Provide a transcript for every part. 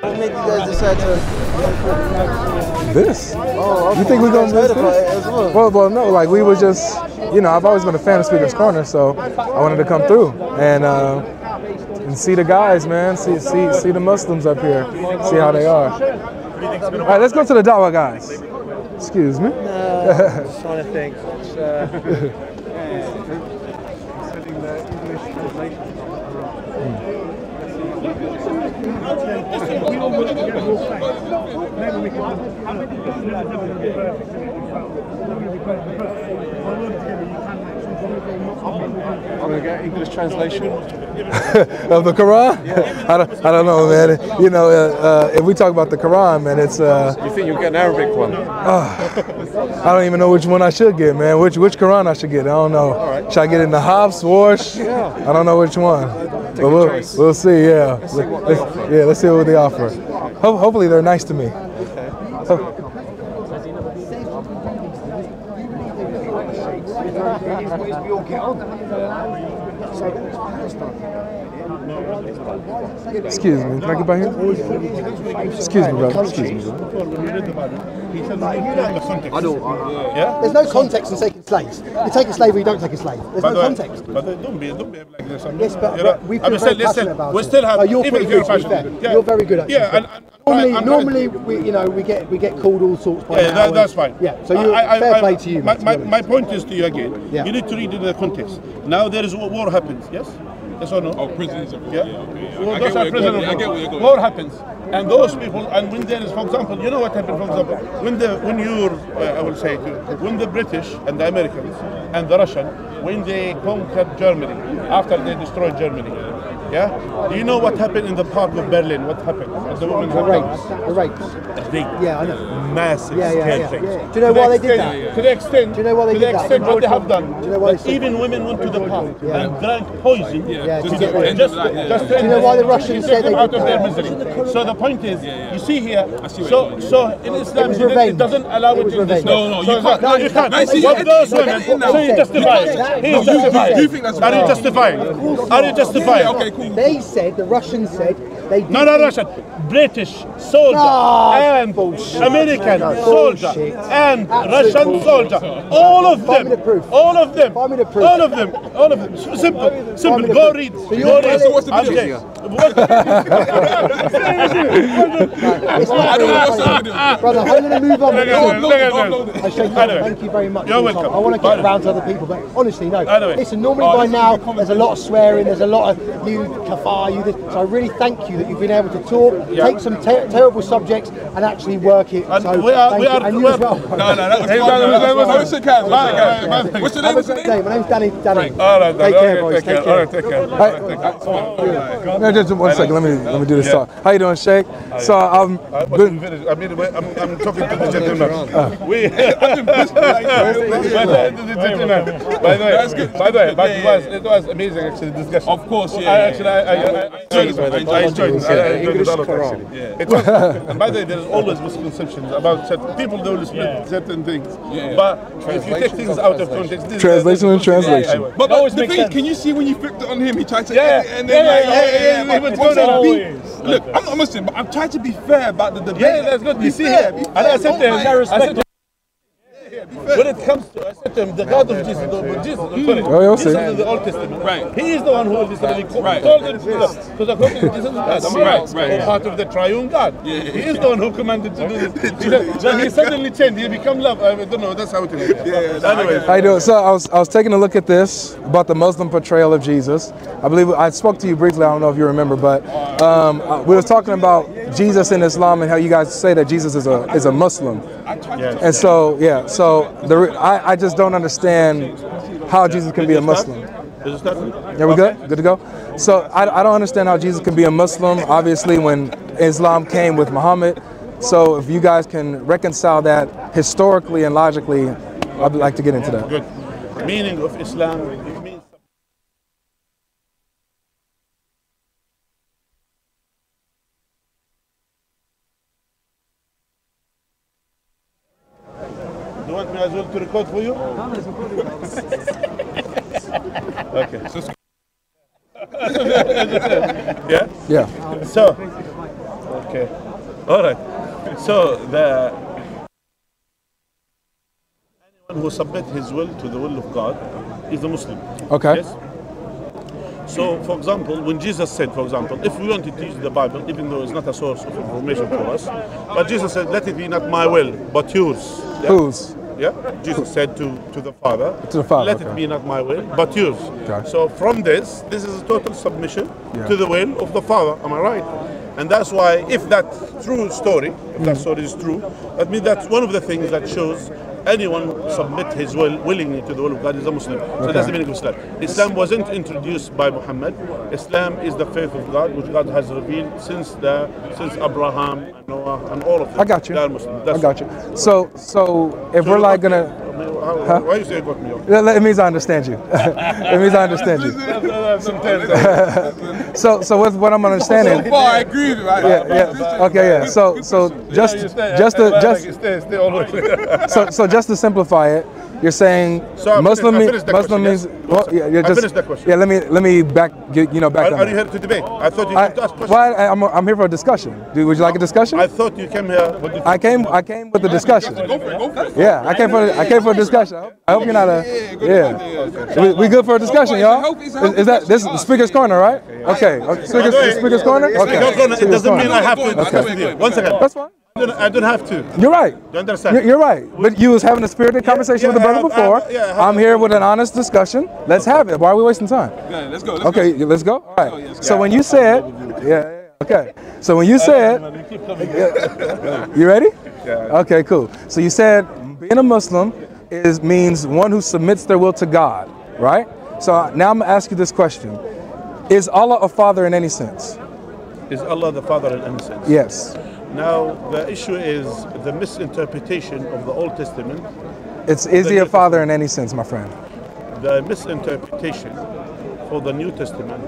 What made you guys decide to... This? Oh, okay. You think we're going to do this? Well, no, like we were just, you know, I've always been a fan of Speaker's Corner, so I wanted to come through and see the guys, man, see the Muslims up here, see how they are. All right, let's go to the Dawah guys. Excuse me. I'm just trying to think. Selling the English translation. I'm going to get English translation of the Quran? Yeah. I don't know, man. You know, if we talk about the Quran, man, it's... You think you'll get an Arabic one? I don't even know which one I should get, man. Which Quran I should get, I don't know. All right. Should I get in the Hafs, Warsh? Yeah. I don't know which one. But we'll see, yeah. Let's see what they offer. Hopefully they're nice to me. Okay. Excuse me, can I get by here? Excuse me, brother. Excuse me, brother. I don't. Yeah? There's no context in taking slaves. You take a slave or you don't take a slave. There's no context. But don't be like this. Yes, but we've been very passionate about it. We still have. You're pretty good, to be fair. You're very good at it. Yeah. Normally, we get called all sorts by hours. That's fine. Yeah, so fair play to you. My point is to you again, you need to read in the context. Now there is war happens, yes? Yes or no? Oh, prisons of war. Yeah. Okay. Well, those are prisoners of war. War happens. And those people, and when there is, for example, you know what happened, for example, when the British and the Americans and the Russian, when they conquered Germany, after they destroyed Germany, yeah? Do you know what happened in the park of Berlin? What happened? The women's rapes. The rapes. They, yeah, I know. Massive scale rapes. Do you know why they did that? To the extent, do you know why they did that? To the extent what they have done. Do you know why they even women went to the park and drank poison. Yeah, just to end. Do you know why the Russians said they out of their misery? So the point is, you see here, so in Islam, it doesn't allow it in this. No, you can't. No, you can't. What those women, so you justify it. He is justified. Are you justifying? Are you justifying? Okay, cool. They said, the Russians said, they did. No, no, Russian. British soldier and bullshit. American soldier and absolute Russian soldier. All of them. Find me the proof. All of them. Find me the proof. All of them. All of them. Simple. Simple. Go read. So what's the video? Brother, I'm going to move on. Thank you very much. You're welcome. I want to get around to other people, but honestly, no. Listen, normally by now, there's a lot of swearing, there's a lot of you, Kaffar, you this. So I really thank you that you've been able to talk, take some terrible subjects, and actually work it. And so we are. No, what's your name? My name's Danny. All right, take care, boys. Take care. Take care. No, just 1 second. Let me do this talk. How you doing, Sheikh? So I'm talking to the gentleman. By the way, it was amazing actually discussion. Of course, yeah. I enjoyed it. It was, and by the way, there's always misconceptions about certain people, they will split certain things. Yeah. But if you take things out of context, this translation and translation. Yeah, but the thing, can you see when you flipped it on him, he tried to look, I'm not Muslim, but I'm trying to be fair about the debate. Yeah, that's good. You see here, and I said to him, when it comes to, I said to him, the God of Jesus, Jesus is the Old Testament. Right. He is the one who will destroy part of the triune God. Yeah, yeah. He is the one who commanded to do this. Then he suddenly changed. He became love. I don't know. That's how it is. Anyway. How you doing? So I was taking a look at this about the Muslim portrayal of Jesus. I believe I spoke to you briefly. I don't know if you remember, but we were talking about Jesus in Islam and how you guys say that Jesus is a Muslim. And so I just don't understand how Jesus can be a Muslim. There we go. Good to go. So I don't understand how Jesus can be a Muslim. Obviously, when Islam came with Muhammad. So if you guys can reconcile that historically and logically, I'd like to get into that. Good. Meaning of Islam. You want me as well to record for you? Okay. Yeah? Yeah. So, Okay. All right. So anyone who submits his will to the will of God is a Muslim. Okay. Yes? So, for example, when Jesus said, for example, if we want to teach the Bible, even though it's not a source of information for us, but Jesus said, let it be not my will, but yours. Yeah? Whose? Yeah, Jesus said to the Father, let it be not my will, but yours. Okay. So from this is a total submission to the will of the Father, am I right? And that's why, if that true story, if that story is true, that means that's one of the things that shows anyone submit his will willingly to the will of God is a Muslim. Okay. So that's the meaning of Islam. Islam wasn't introduced by Muhammad. Islam is the faith of God, which God has revealed since Abraham and Noah and all of them. I got you. They are Muslim. That's I got you. So if we're like gonna. Huh? Why you say it got me? It means I understand you. It means I understand you. So with what I'm understanding. So far, I agree with you. Yeah. Okay. Yeah. So just to simplify it, you're saying so Muslim means. Well, yeah. I finished that question. Yeah. Let me back. Are you here to debate? I thought you came to ask questions. Well, I'm here for a discussion. Would you like a discussion? I thought you came here. I came with the discussion. Yeah. I came for a discussion. I hope you're not a. Yeah. We good for a discussion, y'all? Is that this is Speaker's Corner, right? Okay. Speaker's Corner. Okay. It doesn't mean I have to. Okay. One second. That's fine. I don't have to. You're right. You understand? You're right. But you was having a spirited conversation with the brother before. I'm here with an honest discussion. Let's have it. Why are we wasting time? Yeah, let's go. Okay, let's go. All right. So when you said, okay. So when you said, you ready? Yeah. Okay, cool. So you said being a Muslim means one who submits their will to God, right? So now I'm gonna ask you this question: is Allah a father in any sense? Is Allah the father in any sense? Yes. Now, the issue is the misinterpretation of the Old Testament. Is he a father in any sense, my friend? The misinterpretation for the New Testament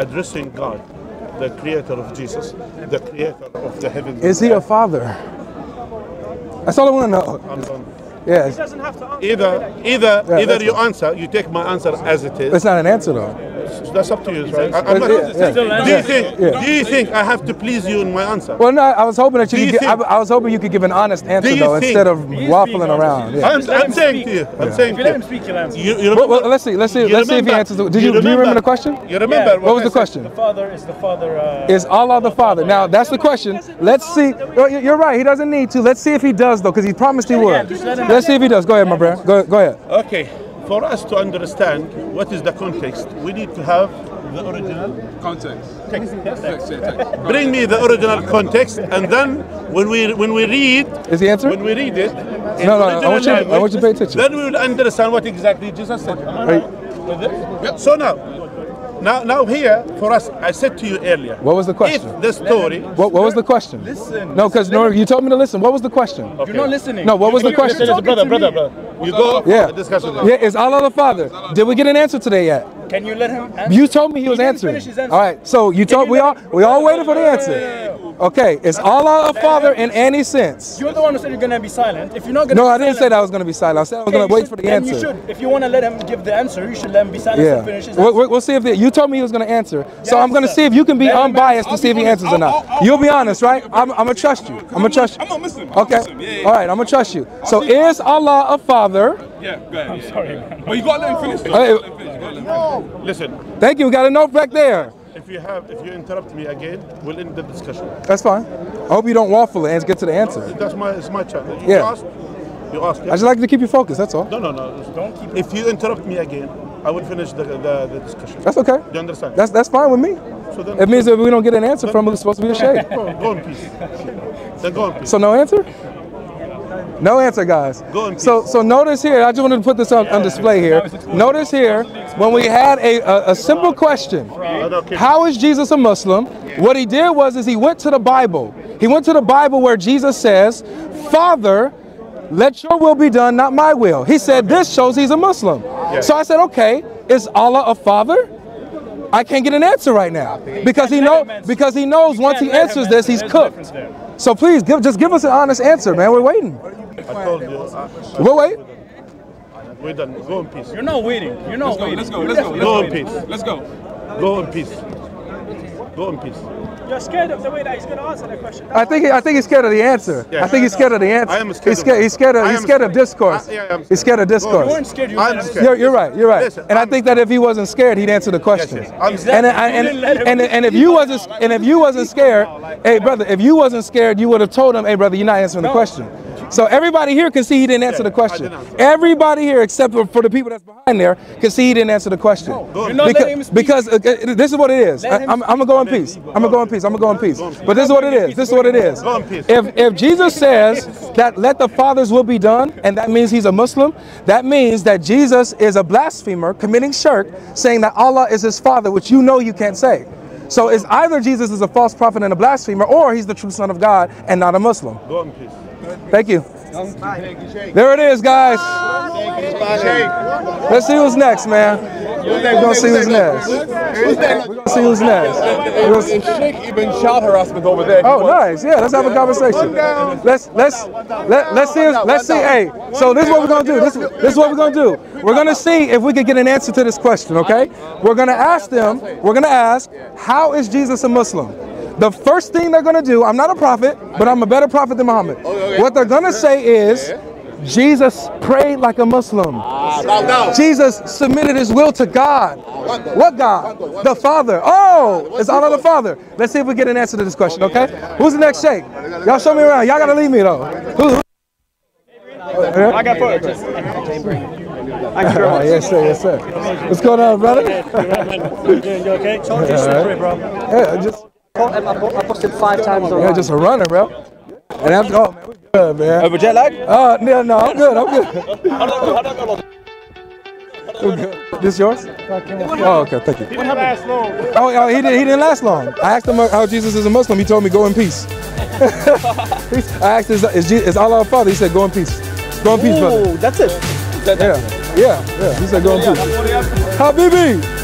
addressing God, the creator of Jesus, the creator of the heavens. Is he a father? That's all I want to know. I'm done. Yeah. He doesn't have to answer. Either you answer, you take my answer as it is. It's not an answer, though. That's up to you, right? Do you think I have to please you in my answer? Well, no. I was hoping that you could give an honest answer though, instead of waffling around. Yeah. I'm saying to you. If you let him speak, you'll answer. Well, let's see if he answers. Do you remember the question? You remember what was the question? The father is the father. Is Allah the father? Now that's the question. Let's see. You're right. He doesn't need to. Let's see if he does though, because he promised he would. Let's see if he does. Go ahead, my brother. Go ahead. Okay. For us to understand what is the context, we need to have the original context. Text. Bring me the original context, and then when we read, is the answer? When we read it, I want you to pay attention. Then we will understand what exactly Jesus said. Right. So now here for us, I said to you earlier. What was the question? If the story. What was the question? Listen. No, because you told me to listen. What was the question? Okay. You're not listening. No, what was the question? Brother. You go. Yeah. Discussion. Yeah. Is Allah the Father? Did we get an answer today yet? Can you let him answer? You told me he was answering. All right. So you told we all waited for the answer. Okay, is Allah a father in any sense? You're the one who said you're going to be silent. If you're not going to be silent. No, I didn't say that I was going to be silent. I said I was going to wait for the answer. You should. If you want to let him give the answer, you should let him be silent and finish his answer. We'll see if you told me he was going to answer. So yeah, I'm going to see if you can be unbiased to see if he answers or not. You'll be honest, right? I'm going to trust you. I'm going to trust you. I'm not Muslim. Okay. All right, I'm going to trust you. So is Allah a father? Yeah, go ahead. I'm sorry. But you got to let him finish. No. Listen. Thank you. We got a note back there. If you interrupt me again, we'll end the discussion. That's fine. I hope you don't waffle and get to the answer. It's my challenge. You ask. I just like to keep you focused. That's all. No. Don't keep. If you interrupt me again, I will finish the discussion. That's okay. Do you understand? That's fine with me. So then it means that we don't get an answer from who's supposed to be a Sheikh. Go in peace. Then go in peace. So no answer. No answer, guys. So notice here, I just wanted to put this on display here. Notice here, when we had a simple question, how is Jesus a Muslim? What he did was he went to the Bible. He went to the Bible where Jesus says, Father, let your will be done, not my will. He said, this shows he's a Muslim. So I said, okay, is Allah a father? I can't get an answer right now because he knows once he answers this, he's cooked. So please, just give us an honest answer, man. We're waiting. I told you. We'll wait. We're done. Go in peace. You're not waiting. You're not waiting. Let's go. Go in peace. Go in peace. You're scared of the way that he's going to answer the question. That's I think he's scared of the answer. Yeah. I think he's scared of the answer. I am scared. He's scared of discourse. He's scared of discourse. You're right. You're right. Listen, and I think that if he wasn't scared, he'd answer the question. Yes, yes. And if you wasn't scared, hey brother, if you wasn't scared, you would have told him, hey brother, you're not answering the question. So everybody here can see he didn't answer the question. Everybody here, except for the people that's behind there, can see he didn't answer the question. Because this is what it is. I'm gonna go in peace. But this is what it is. If Jesus says that let the Father's will be done, and that means he's a Muslim, that means that Jesus is a blasphemer, committing shirk, saying that Allah is his Father, which you know you can't say. So it's either Jesus is a false prophet and a blasphemer, or he's the true Son of God and not a Muslim. Go in peace. Thank you. There it is, guys. Let's see who's next, man. We're going to see who's next. Sheikh even shot harassment over there. Oh, nice. Yeah, let's have a conversation. Let's see. Hey, so this is what we're going to do. This is what we're going to do. We're going to see if we can get an answer to this question, okay? We're going to ask them, we're going to ask, how is Jesus a Muslim? The first thing they're going to do, I'm not a prophet, but I'm a better prophet than Muhammad. What they're going to say is, Jesus prayed like a Muslim. Jesus submitted his will to God. What God? The Father. Oh, it's Allah the Father. Let's see if we get an answer to this question, okay? Who's the next Sheikh? Y'all show me around. Y'all got to leave me, though. I got photos. Yes, sir, yes, sir. What's going on, brother? You okay? Tell us your story, bro. Yeah, just... I posted 5 times already. Yeah, just a runner, bro. And after all, man, we're good, man. Over jet lag? No, I'm good, I'm good. This yours? Oh, okay, thank you. He didn't last long. Oh, he didn't last long. I asked him how Jesus is a Muslim. He told me, go in peace. I asked, is Allah our Father? He said, go in peace. Go in peace, brother. That's it. Yeah, yeah, yeah. He said, go in peace. Habibi!